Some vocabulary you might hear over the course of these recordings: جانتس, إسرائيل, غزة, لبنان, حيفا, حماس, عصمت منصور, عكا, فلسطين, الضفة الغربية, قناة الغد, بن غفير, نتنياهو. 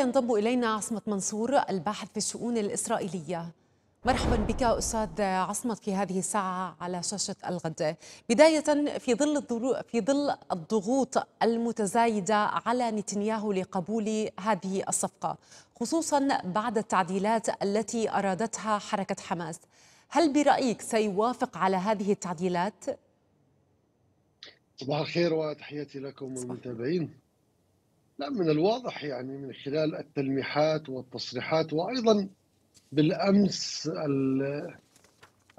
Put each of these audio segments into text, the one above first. ينضم إلينا عصمت منصور الباحث في الشؤون الإسرائيلية. مرحبا بك أستاذ عصمت في هذه الساعة على شاشة الغد. بداية في ظل الضغوط المتزايدة على نتنياهو لقبول هذه الصفقة، خصوصا بعد التعديلات التي أرادتها حركة حماس، هل برأيك سيوافق على هذه التعديلات؟ صباح الخير وتحياتي لكم والمتابعين. لا، من الواضح يعني من خلال التلميحات والتصريحات وأيضا بالأمس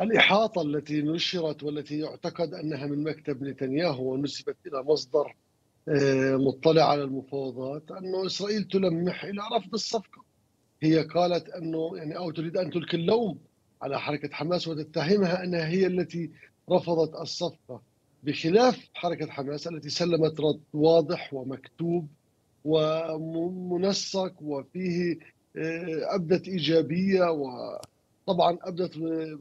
الإحاطة التي نشرت والتي يعتقد أنها من مكتب نتنياهو ونسبت إلى مصدر مطلع على المفاوضات، أنه إسرائيل تلمح إلى رفض الصفقة. هي قالت أنه يعني أو تريد أن تلقي اللوم على حركة حماس وتتهمها أنها هي التي رفضت الصفقة، بخلاف حركة حماس التي سلمت رد واضح ومكتوب ومنسق وفيه أبدت إيجابية، وطبعا أبدت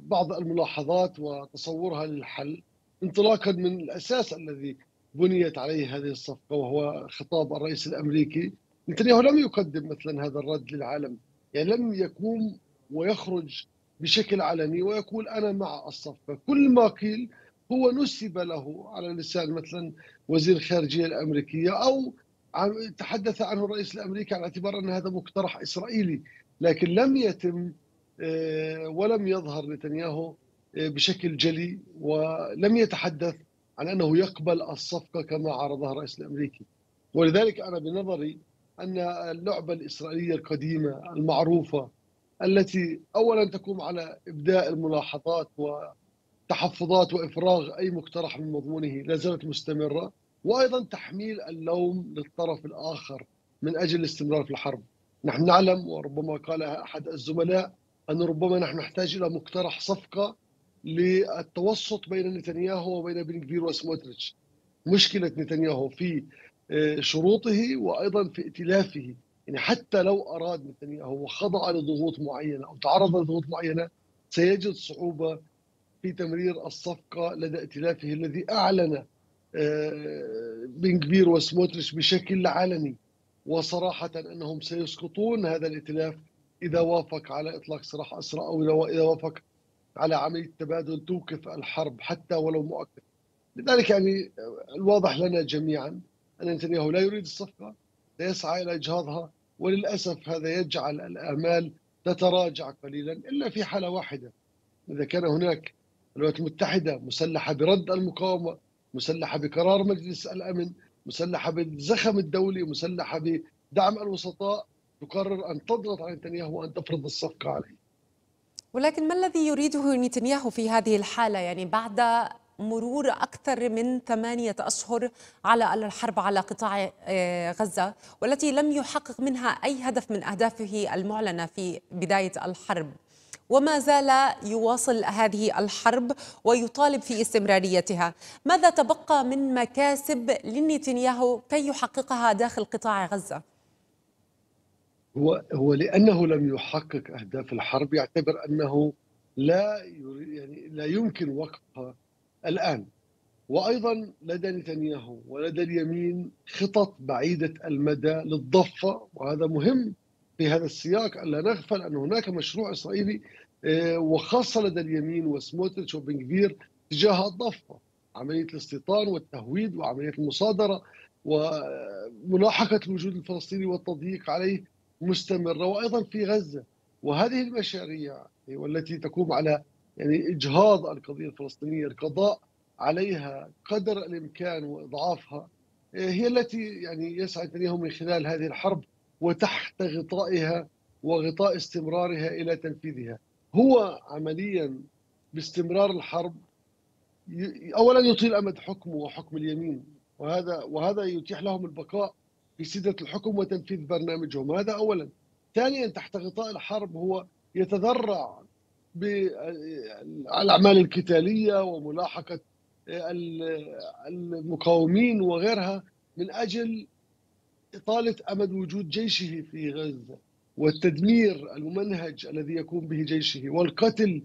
بعض الملاحظات وتصورها للحل انطلاقا من الأساس الذي بنيت عليه هذه الصفقة، وهو خطاب الرئيس الأمريكي. نتنياهو لم يقدم مثلا هذا الرد للعالم، يعني لم يقوم ويخرج بشكل علني ويقول أنا مع الصفقة. كل ما قيل هو نسب له على لسان مثلا وزير الخارجية الأمريكية أو تحدث عنه الرئيس الأمريكي على اعتبار أن هذا مقترح إسرائيلي، لكن لم يتم ولم يظهر نتنياهو بشكل جلي ولم يتحدث عن أنه يقبل الصفقة كما عرضها الرئيس الأمريكي. ولذلك أنا بنظري أن اللعبة الإسرائيلية القديمة المعروفة التي أولا تقوم على إبداء الملاحظات وتحفظات وإفراغ أي مقترح من مضمونه لا زالت مستمرة، وأيضا تحميل اللوم للطرف الآخر من أجل الاستمرار في الحرب. نحن نعلم وربما قال أحد الزملاء أن ربما نحن نحتاج إلى مقترح صفقة للتوسط بين نتنياهو وبين بن غفير وسموتريتش. مشكلة نتنياهو في شروطه وأيضا في ائتلافه، يعني حتى لو أراد نتنياهو وخضع لضغوط معينة أو تعرض لضغوط معينة سيجد صعوبة في تمرير الصفقة لدى ائتلافه الذي أعلن بن غفير وسموتريتش بشكل علني وصراحة أنهم سيسقطون هذا الائتلاف إذا وافق على إطلاق سراح أسرى أو إذا وافق على عملية تبادل توقف الحرب حتى ولو مؤقت. لذلك يعني الواضح لنا جميعا أن نتنياهو لا يريد الصفقة، لا يسعى إلى إجهاضها، وللأسف هذا يجعل الآمال تتراجع قليلا إلا في حالة واحدة، إذا كان هناك الولايات المتحدة مسلحة برد المقاومة، مسلحة بقرار مجلس الأمن، مسلحة بالزخم الدولي، مسلحة بدعم الوسطاء، تقرر أن تضغط على نتنياهو وأن تفرض الصفقة عليه. ولكن ما الذي يريده نتنياهو في هذه الحالة، يعني بعد مرور أكثر من 8 أشهر على الحرب على قطاع غزة والتي لم يحقق منها أي هدف من أهدافه المعلنة في بداية الحرب، وما زال يواصل هذه الحرب ويطالب في استمراريتها، ماذا تبقى من مكاسب لنتنياهو كي يحققها داخل قطاع غزة؟ هو لأنه لم يحقق أهداف الحرب يعتبر أنه لا يمكن وقفها الآن. وأيضا لدى نتنياهو ولدى اليمين خطط بعيدة المدى للضفة، وهذا مهم في هذا السياق ألا نغفل أن هناك مشروع إسرائيلي وخاصة لدى اليمين وسموتريتش وبن غفير تجاه الضفة، عملية الاستيطان والتهويد وعملية المصادرة وملاحقة الوجود الفلسطيني والتضييق عليه مستمرة، وأيضا في غزة. وهذه المشاريع والتي تقوم على يعني إجهاض القضية الفلسطينية، القضاء عليها قدر الإمكان وإضعافها، هي التي يعني يسعى نتنياهو من خلال هذه الحرب وتحت غطائها وغطاء استمرارها إلى تنفيذها. هو عمليا باستمرار الحرب أولا يطيل أمد حكمه وحكم اليمين، وهذا يتيح لهم البقاء في سدة الحكم وتنفيذ برنامجهم، هذا أولا. ثانيا تحت غطاء الحرب هو يتذرع بالأعمال القتالية وملاحقة المقاومين وغيرها من أجل إطالة أمد وجود جيشه في غزة والتدمير الممنهج الذي يقوم به جيشه والقتل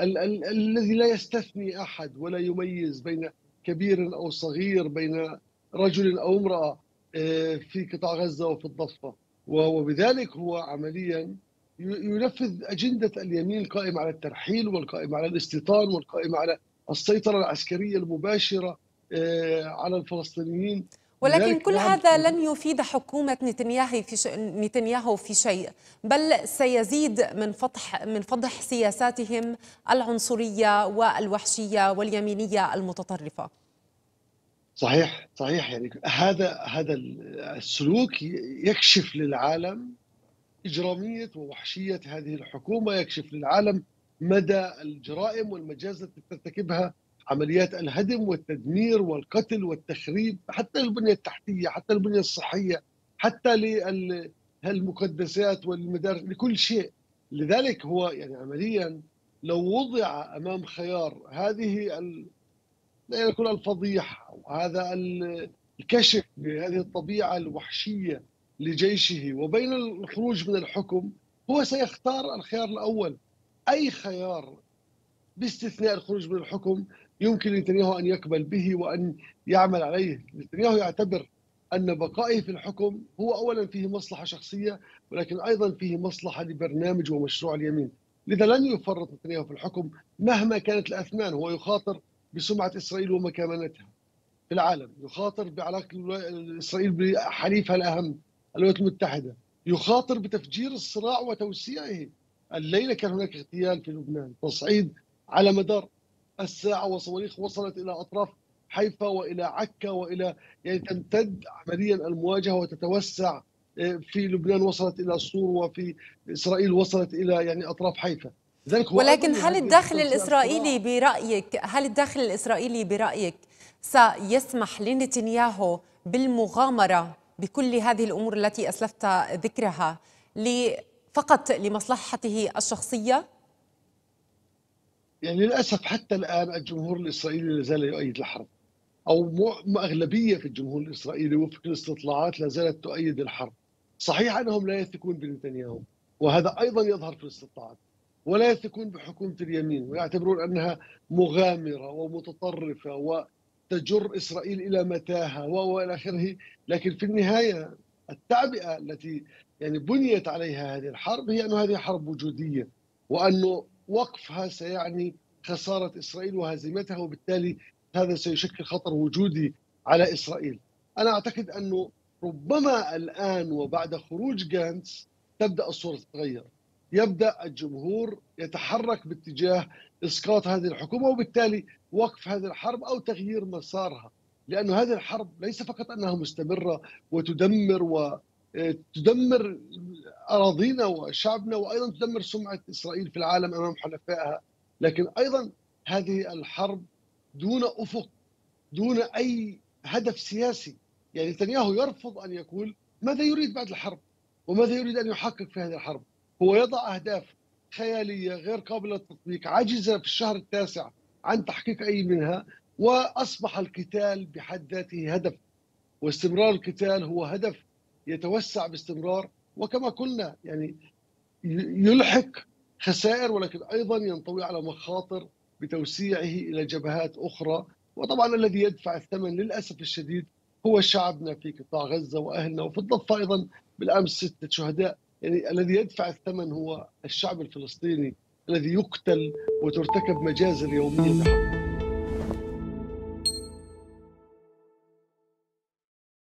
الذي لا يستثني أحد ولا يميز بين كبير أو صغير، بين رجل أو امرأة في قطاع غزة وفي الضفة. وبذلك هو عمليا ينفذ أجندة اليمين القائم على الترحيل والقائم على الاستيطان والقائم على السيطرة العسكرية المباشرة على الفلسطينيين. ولكن كل هذا لن يفيد حكومة نتنياهو في شيء، بل سيزيد من فضح سياساتهم العنصرية والوحشية واليمينية المتطرفة. صحيح صحيح، يعني هذا السلوك يكشف للعالم إجرامية ووحشية هذه الحكومة، يكشف للعالم مدى الجرائم والمجازر التي ترتكبها، عمليات الهدم والتدمير والقتل والتخريب حتى البنية التحتية، حتى البنية الصحية، حتى للمقدسات والمدارس، لكل شيء. لذلك هو يعني عمليا لو وضع أمام خيار هذه لا يكون الفضيحة وهذا الكشف بهذه الطبيعة الوحشية لجيشه وبين الخروج من الحكم، هو سيختار الخيار الأول. أي خيار باستثناء الخروج من الحكم يمكن نتنياهو أن يقبل به وأن يعمل عليه. نتنياهو يعتبر أن بقائه في الحكم هو أولا فيه مصلحة شخصية، ولكن أيضا فيه مصلحة لبرنامج ومشروع اليمين. لذا لن يفرط نتنياهو في الحكم مهما كانت الأثمان. هو يخاطر بسمعة إسرائيل ومكانتها في العالم، يخاطر بعلاقة إسرائيل بحليفها الأهم الولايات المتحدة، يخاطر بتفجير الصراع وتوسيعه. الليلة كان هناك اغتيال في لبنان، تصعيد على مدار الساعة، وصواريخ وصلت إلى أطراف حيفا وإلى عكا وإلى يعني تمتد عمليا المواجهة وتتوسع في لبنان، وصلت إلى سور، وفي إسرائيل وصلت إلى يعني أطراف حيفا. ولكن هل الداخل الإسرائيلي برأيك سيسمح لنتنياهو بالمغامرة بكل هذه الأمور التي أسلفت ذكرها فقط لمصلحته الشخصية؟ يعني للأسف حتى الآن الجمهور الإسرائيلي لا زال يؤيد الحرب، أو أغلبية في الجمهور الإسرائيلي وفق الاستطلاعات لا زالت تؤيد الحرب. صحيح أنهم لا يثقون بنتنياهو، وهذا أيضا يظهر في الاستطلاعات، ولا يثقون بحكومة اليمين ويعتبرون أنها مغامرة ومتطرفة وتجر إسرائيل إلى متاهة وإلى آخره. لكن في النهاية التعبئة التي يعني بنيت عليها هذه الحرب هي أن هذه حرب وجودية، وأنه وقفها سيعني خسارة إسرائيل وهزيمتها، وبالتالي هذا سيشكل خطر وجودي على إسرائيل. أنا أعتقد أنه ربما الآن وبعد خروج جانتس تبدأ الصورة تتغير، يبدأ الجمهور يتحرك باتجاه إسقاط هذه الحكومة وبالتالي وقف هذه الحرب أو تغيير مسارها، لأن هذه الحرب ليس فقط أنها مستمرة وتدمر أراضينا وشعبنا، وأيضا تدمر سمعة إسرائيل في العالم أمام حلفائها، لكن أيضا هذه الحرب دون أفق، دون أي هدف سياسي. يعني نتنياهو يرفض أن يقول ماذا يريد بعد الحرب وماذا يريد أن يحقق في هذه الحرب. هو يضع أهداف خيالية غير قابلة للتطبيق، عاجزة في الشهر التاسع عن تحقيق أي منها، وأصبح القتال بحد ذاته هدف، واستمرار القتال هو هدف يتوسع باستمرار، وكما قلنا يعني يلحق خسائر ولكن أيضا ينطوي على مخاطر بتوسيعه إلى جبهات أخرى. وطبعا الذي يدفع الثمن للأسف الشديد هو شعبنا في قطاع غزة وأهلنا، وفي الضفة أيضا بالأمس 6 شهداء. يعني الذي يدفع الثمن هو الشعب الفلسطيني الذي يقتل وترتكب مجازر يومية.